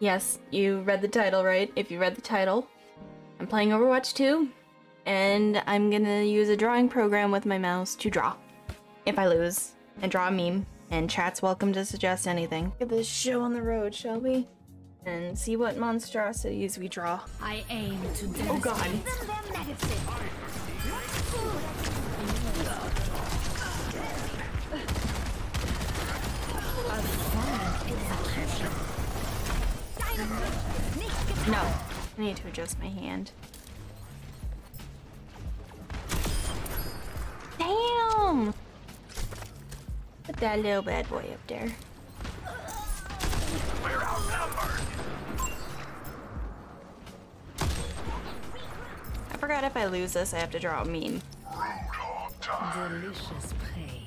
Yes, you read the title, right? If you read the title, I'm playing Overwatch 2, and I'm gonna use a drawing program with my mouse to draw. If I lose, and draw a meme, and chat's welcome to suggest anything. Get this show on the road, shall we? And see what monstrosities we draw. I aim to demonstrate. Oh god. No, I need to adjust my hand. Damn! Put that little bad boy up there. We're outnumbered. I forgot if I lose this, I have to draw a meme. Delicious prey.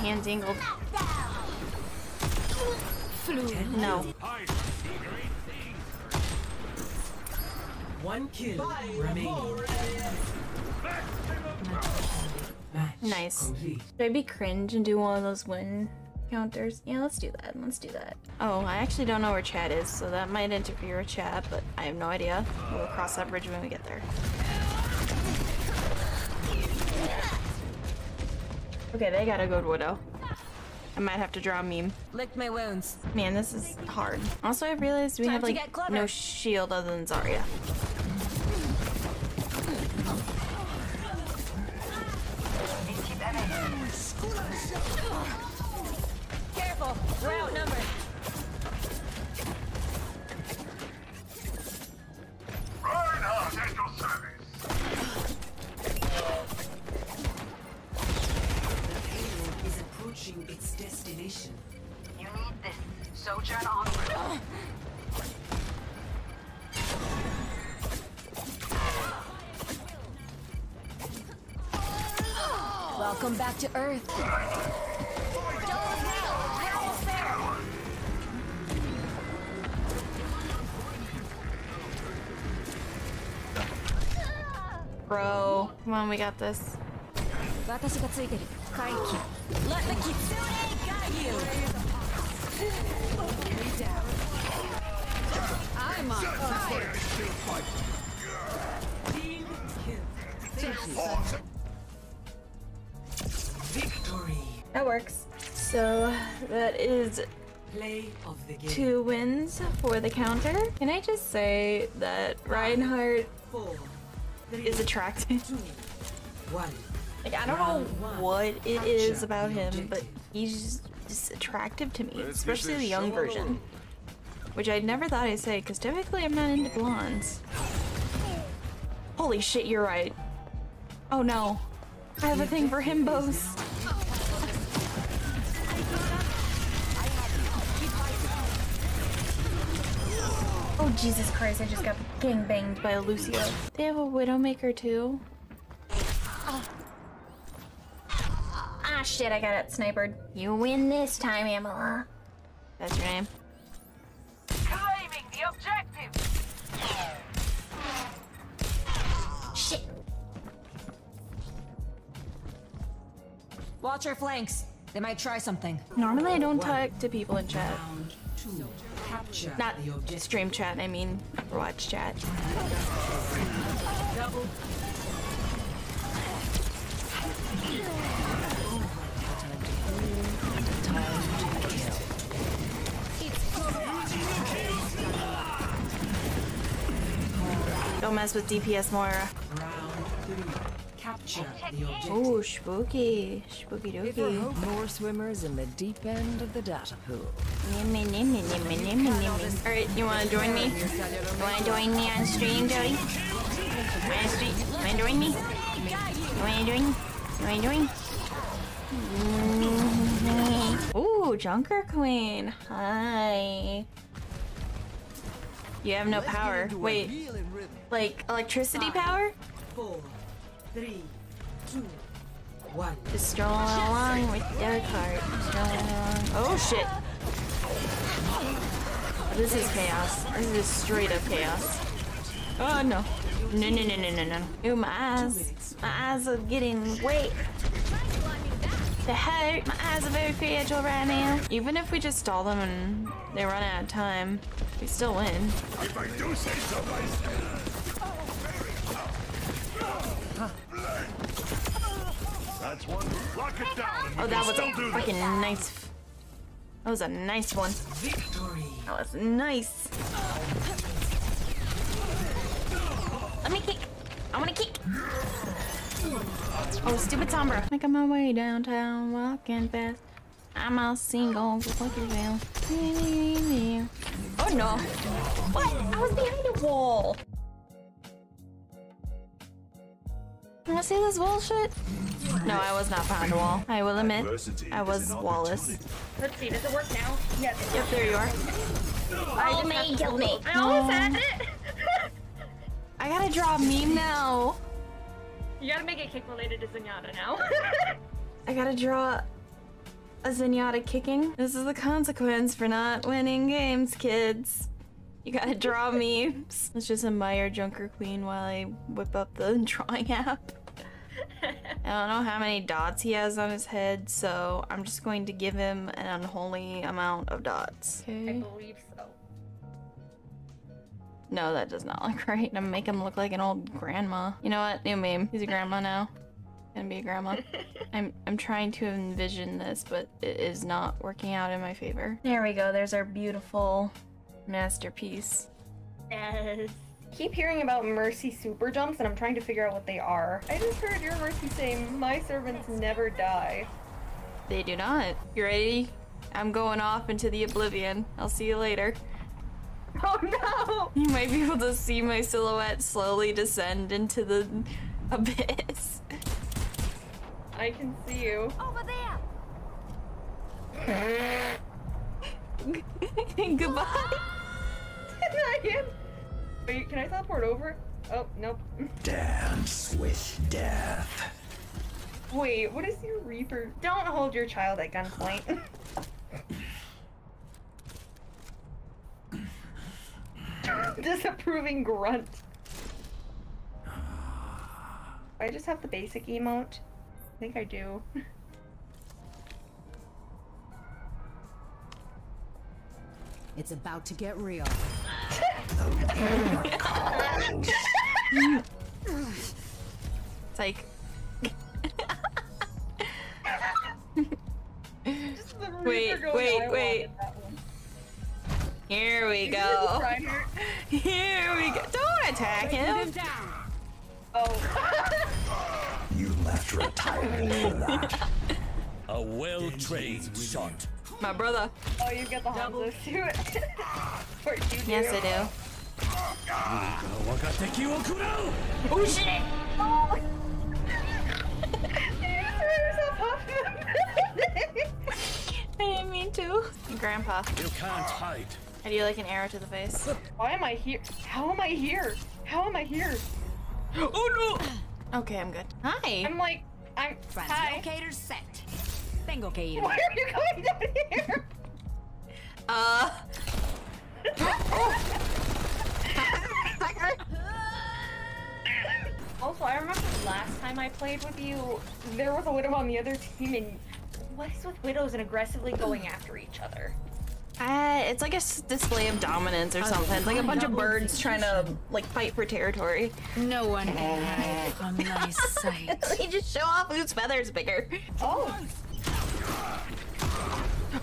Hands angled. No. One kill remaining. Nice. Should I be cringe and do one of those win counters? Yeah, let's do that. Let's do that. Oh, I actually don't know where chat is, so that might interfere with chat, but I have no idea. We'll cross that bridge when we get there. Okay, they got a good widow. I might have to draw a meme. Lick my wounds. Man, this is hard. Also, I realized we have like no shield other than Zarya. Careful, we're outnumbered. Reinhardt at your service. Its destination. You need this. Sojourn onward. Welcome back to Earth. Bro, come on, we got this. Let the kitsune guide you! Me down. I'm on fire! Team kill. Victory! That works. So, that is play of the game. 2 wins for the counter. Can I just say that Reinhardt is attractive? Like, I don't know what it is about him, but he's just attractive to me, especially the young version, which I never thought I'd say because typically I'm not into blondes. Holy shit, you're right. Oh no, I have a thing for himbos. Oh Jesus Christ, I just got gangbanged by a Lucio. They have a Widowmaker too. Ah, shit, I got it snipered. You win this time, Amela. That's your name. Claiming the objective! Shit. Watch your flanks. They might try something. Normally, I don't talk to people in chat. Not stream chat, I mean, watch chat. Double. Don't mess with DPS Moira. Oh, spooky. Spooky dookie. More swimmers in the deep end of the data pool. Alright, you wanna join me? You wanna join me on stream, Jody? You wanna join me? You wanna join me? You wanna join me? Oh, Junker Queen. Hi. You have no power. Wait, like electricity power? 4, 3, 2, 1. Just strolling along with your cart. Oh shit. This is chaos. This is straight up chaos. Oh no. No, no, no, no, no, no. Ew, my eyes are getting wet. The hurt. My eyes are very fragile right now. Even if we just stall them and they run out of time, we still win. If I do say so myself. That's one. Lock it down. Oh, that was a fucking nice. That was a nice one. Victory. That was nice. Let me kick. I want to kick. Oh, stupid Sombra. Making my way downtown, walking fast. I'm all single, just like you will. Oh no. What? I was behind a wall. Wanna see this wall shit? No, I was not behind a wall. I will admit, adversity I was wallless. Let's see, does it work now? Yes. Yep, there you are. Oh, kill me. I almost had it. I gotta draw a meme now. You gotta make it kick related to Zenyatta now. I gotta draw a Zenyatta kicking. This is the consequence for not winning games, kids. You gotta draw memes. Let's just admire Junker Queen while I whip up the drawing app. I don't know how many dots he has on his head, so I'm just going to give him an unholy amount of dots. Okay. I believe so. No, that does not look right. I'm gonna make him look like an old grandma. You know what? New meme. He's a grandma now. Gonna be a grandma. I'm trying to envision this, but it is not working out in my favor. There we go. There's our beautiful masterpiece. Yes. Keep hearing about Mercy super jumps and I'm trying to figure out what they are. I just heard your Mercy say, my servants never die. They do not. You ready? I'm going off into the oblivion. I'll see you later. Oh no! You might be able to see my silhouette slowly descend into the abyss. I can see you. Over there! Goodbye. Wait, can I teleport over? Oh, nope. Dance with death. Wait, what is your Reaper? Don't hold your child at gunpoint. Disapproving grunt. I just have the basic emote. I think I do. It's about to get real. It's like wait. Here we go. Here we go. Don't attack him. Oh. You left retirement for that. A well-trained shot. My brother. Oh, you get the Hanzo suit. Yes, I do. Oh shit! Oh! I didn't mean to. Grandpa. You can't hide. I do like an arrow to the face. Why am I here? How am I here? How am I here? Oh no! Okay, I'm good. Hi. I'm hi. Locators set. Bingo game. Why are you going down here? Also, I remember the last time I played with you, there was a widow on the other team, and what is with widows and aggressively going after each other? It's like a display of dominance or something. It's like a bunch of birds trying to like fight for territory. No one can hide from my sight. They just show off whose feathers bigger. Oh.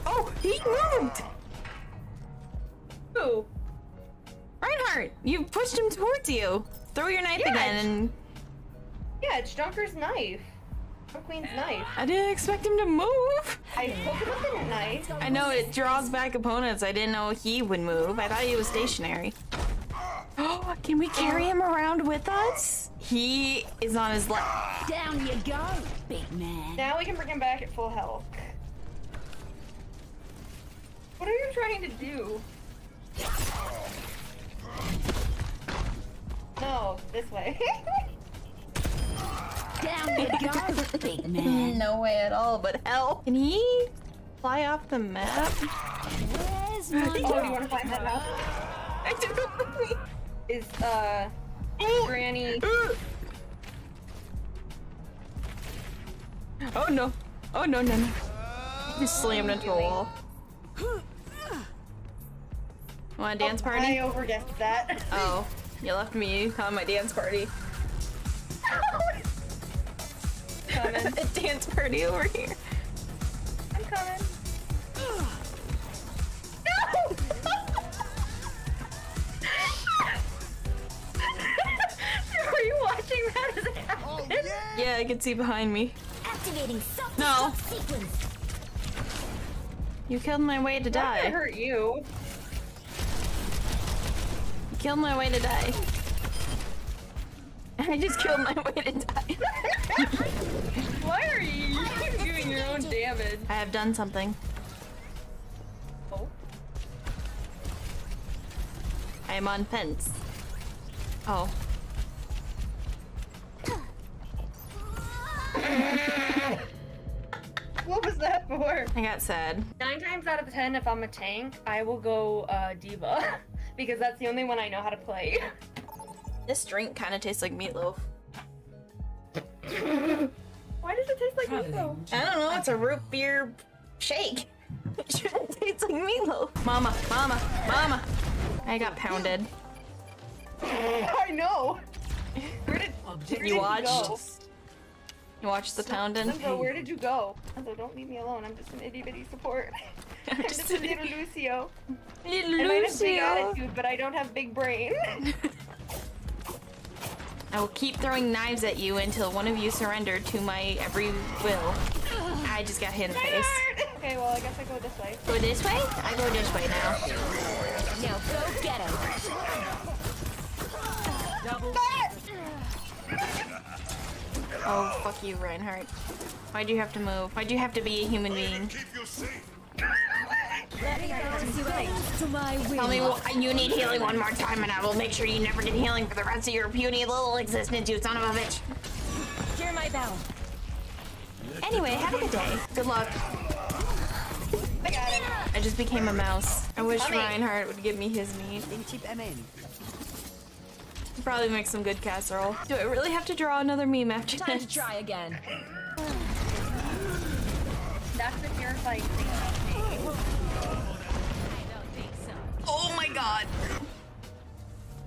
Oh, he moved. Who? Reinhardt, you pushed him towards you. Throw your knife again and. Yeah, it's Junker's knife. Queen's knife. I didn't expect him to move. I poked up the knife. I know it draws back opponents. I didn't know he would move. I thought he was stationary. Oh, can we carry him around with us? He is on his left. Down you go, big man. Now we can bring him back at full health. trying to do? No, this way. Down you go, big man. No way at all, but hell. Can he fly off the map? Where's my oh, do you want to fly that map? I do. Is Granny? Oh no! Oh no no no! He slammed into a wall. Want a dance party? I overguessed that. Oh, you left me on my dance party. Coming. A dance party over here. I'm coming. No! Were you watching that as it happened? Oh, yeah, I could see behind me. Activating no. Sequence. You killed my way to die. That hurt you. You killed my way to die. I just killed my way to die. Why are you doing your own damage? I have done something. Oh. I am on fence. Oh. What was that for? I got sad. 9 times out of 10, if I'm a tank, I will go D.Va because that's the only one I know how to play. This drink kind of tastes like meatloaf. Why does it taste like meatloaf? I don't know. It's a root beer shake. It shouldn't taste like meatloaf. Mama, mama, mama. I got pounded. I know. Where did you watch? Go? You watch the pounding? Where did you go? So don't leave me alone. I'm just an itty bitty support. I'm just a little Lucio. Little Lucio. I might have big attitude, but I don't have big brain. I will keep throwing knives at you until one of you surrender to my every will. I just got hit in the face. Okay, well I guess I go this way. Go this way? I go this way now. Now go get him. Double. Oh, fuck you, Reinhardt. Why'd you have to move? Why'd you have to be a human being? Tell me you need healing one more time and I will make sure you never get healing for the rest of your puny little existence, you son of a bitch. Hear my bell. Anyway, have a good day. Good luck. I got it. I just became a mouse. I wish Reinhardt would give me his meat. Probably make some good casserole. Do I really have to draw another meme after this? Time to try again. That's the terrifying thing about me. I don't think so. Oh my god.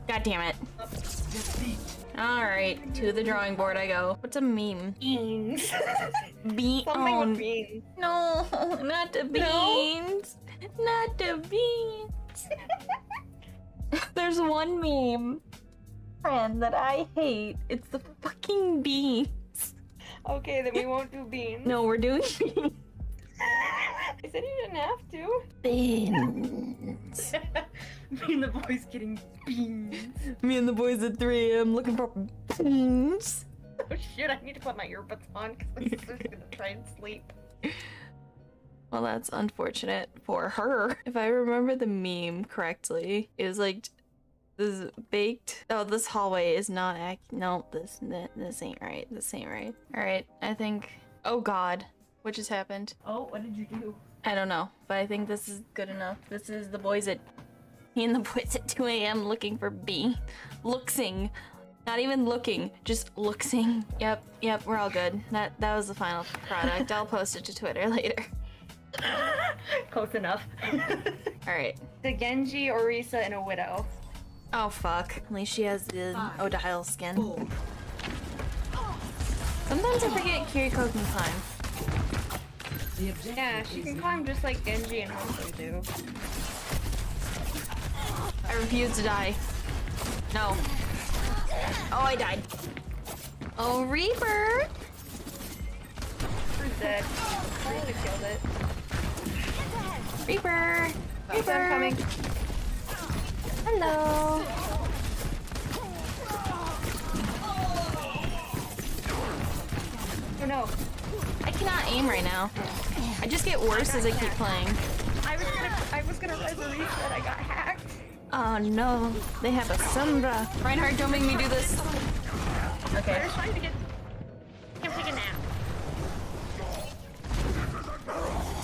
God damn it. Alright, to the drawing board I go. What's a meme? Beans. Beans. Something with beans. No, not the beans. No? Not the beans. There's one meme that I hate. It's the fucking beans. Okay, then we won't do beans. No, we're doing beans. I said you didn't have to. Beans. Me and the boys getting beans. Me and the boys at 3 a.m. looking for beans. Oh shit, I need to put my earbuds on because my sister's gonna try and sleep. Well, that's unfortunate for her. If I remember the meme correctly, it was like, this is baked. Oh, this hallway is not no, this ain't right. This ain't right. All right, I think. Oh God, what just happened? Oh, what did you do? I don't know, but I think this is good enough. This is the boys at, me and the boys at 2 a.m. looking for B, looksing, not even looking, just looksing. Yep, yep, we're all good. That was the final product. I'll post it to Twitter later. Close enough. All right. The Genji, Orisa, and a Widow. Oh fuck. At least she has the Odile skin. Ooh. Sometimes I forget Kiriko can climb. Yeah, she can climb just like Genji and Hanzo do. I refuse to die. No. Oh, I died. Oh, Reaper! Reaper's dead. Orisa killed it. Reaper! Reaper! I'm coming. Hello. Oh no. I cannot aim right now. I just get worse as I keep playing. I was was gonna resurrect, but I got hacked. Oh no, they have a Sombra. Reinhardt, don't make me do this. Okay. We're trying to get... Can't take a nap.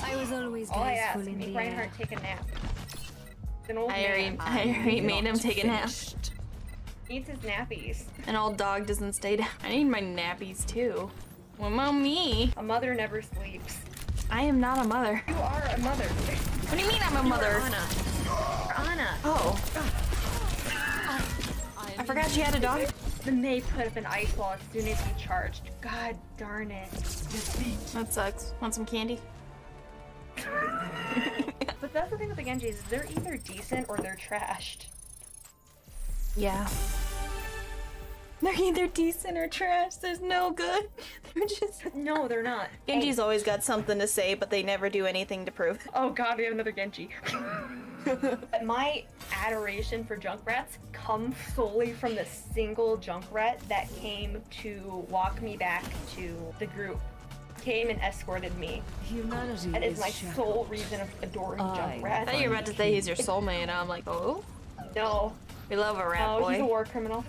I was always going to school in the Reinhardt air. Take a nap. It's an old man. I already made him take a nap. He needs his nappies. An old dog doesn't stay down. I need my nappies too. What about me? A mother never sleeps. I am not a mother. You are a mother. What do you mean I'm a mother? Anna. Oh. I forgot she had a daughter. Then they put up an ice wall as soon as he charged. God darn it. That sucks. Want some candy? But that's the thing with the Genjis, is they're either decent or they're trashed. Yeah. They're either decent or trash. There's no good. They're just... No, they're not. Genji's always got something to say, but they never do anything to prove it. Oh god, we have another Genji. My adoration for junk rats comes solely from the single junk rat that came to walk me back to the group. Came and escorted me. Humanity that is my shackled. Sole reason of adoring junk rats. I thought you were about to say he's your soulmate, and I'm like, oh? No. We love a rat boy. Oh, he's a war criminal.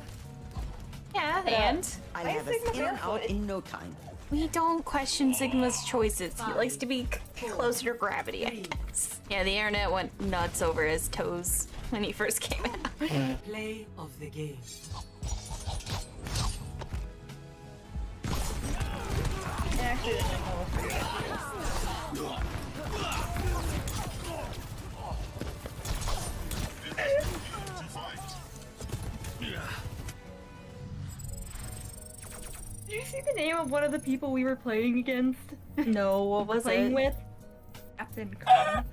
Yeah, and I have Sigma in and out in no time. We don't question Sigma's choices. He likes to be closer to gravity, I guess. Yeah, the internet went nuts over his toes when he first came out. Play of the game. Actually, this is Did you see the name of one of the people we were playing against? No, what was I playing with? Captain Con.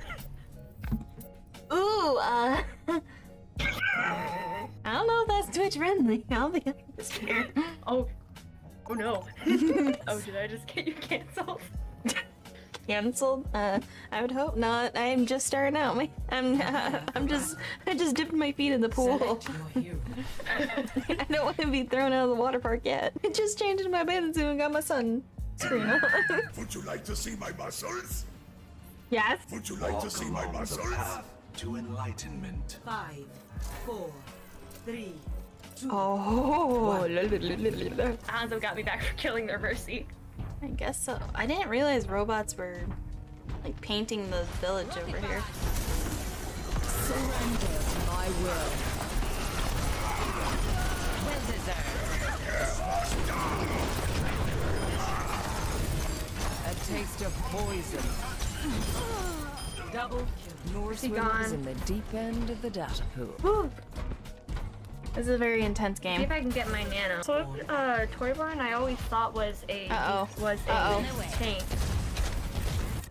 Ooh, I don't know if that's Twitch friendly. I'll be honest here. Oh no. Oh, did I just get you canceled? Canceled? I would hope not. I'm just starting out. I just dipped my feet in the pool. I don't want to be thrown out of the water park yet. I just changed my bathing suit and got my sun screen on. Would you like to see my muscles? Yes. Would you like to see my muscles? To enlightenment. 5, 4, 3, 2. Oh, Hanzo got me back for killing their Mercy. I guess so. I didn't realize robots were like painting the village over here. Surrender to my will. Well deserved. A taste of poison. Double kill. Nor swimmers in the deep end of the data pool. Woo. This is a very intense game. See if I can get my Nana. So, Torbjorn, I always thought was a tank.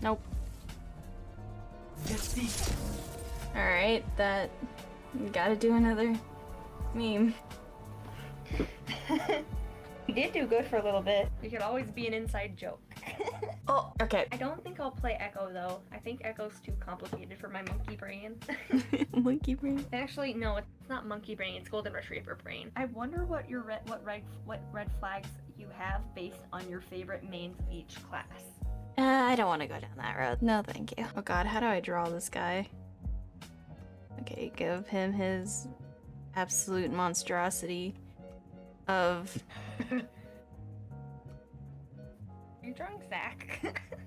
Nope. All right, that gotta do another meme. We did do good for a little bit. We could always be an inside joke. Oh, okay. I don't think I'll play Echo though. I think Echo's too complicated for my monkey brain. Monkey brain? Actually, no, it's not monkey brain. It's golden retriever brain. I wonder what your red flags you have based on your favorite mains of each class. I don't want to go down that road. No, thank you. Oh god, how do I draw this guy? Okay, give him his absolute monstrosity of. You're drawing Zach.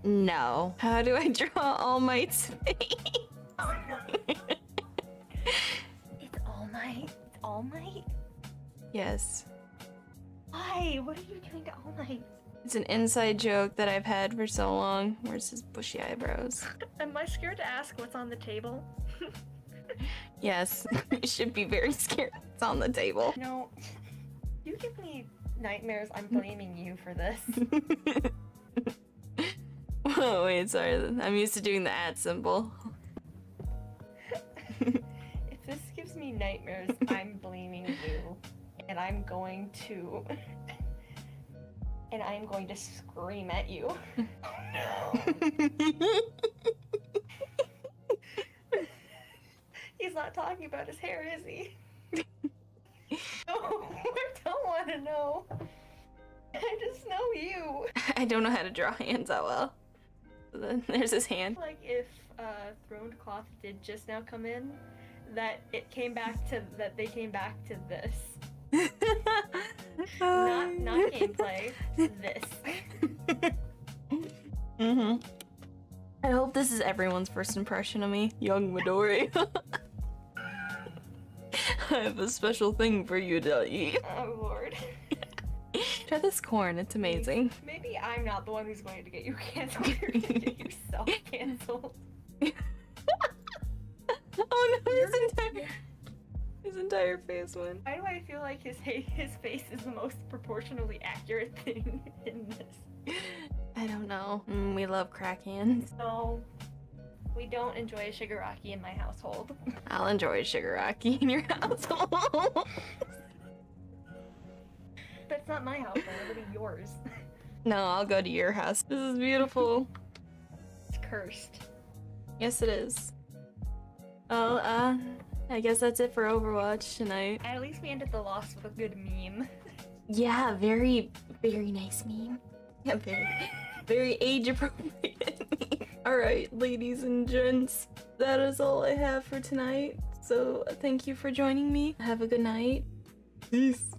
No. How do I draw All Might's face? Oh, no. It's All Might. It's All Might? Yes. Why? What are you doing to All Might? It's an inside joke that I've had for so long. Where's his bushy eyebrows? Am I scared to ask what's on the table? Yes. You should be very scared it's on the table. No. You give me nightmares. I'm blaming you for this. Oh wait, sorry. I'm used to doing the at symbol. If this gives me nightmares, I'm blaming you, and I'm going to scream at you. Oh, no. He's not talking about his hair, is he? No, I don't want to know. I just know you. I don't know how to draw hands that well. There's his hand. Like if Throned Cloth did just now come in, that it came back to that they came back to this. not gameplay. This. Mhm. I hope this is everyone's first impression of me, young Midori. I have a special thing for you to eat. Oh lord. Try this corn, it's amazing. Maybe I'm not the one who's going to get you canceled. You're going to get yourself canceled. Oh no, his entire face went. Why do I feel like his face is the most proportionally accurate thing in this? I don't know. We love Krakens. No, we don't enjoy a Shigaraki in my household. I'll enjoy a Shigaraki in your household. That's not my house, it'll be yours. No, I'll go to your house. This is beautiful. It's cursed. Yes, it is. Well, I guess that's it for Overwatch tonight. At least we ended the loss with a good meme. Yeah, very, very nice meme. Yeah, very, very age-appropriate meme. Alright, ladies and gents, that is all I have for tonight. So, thank you for joining me. Have a good night. Peace.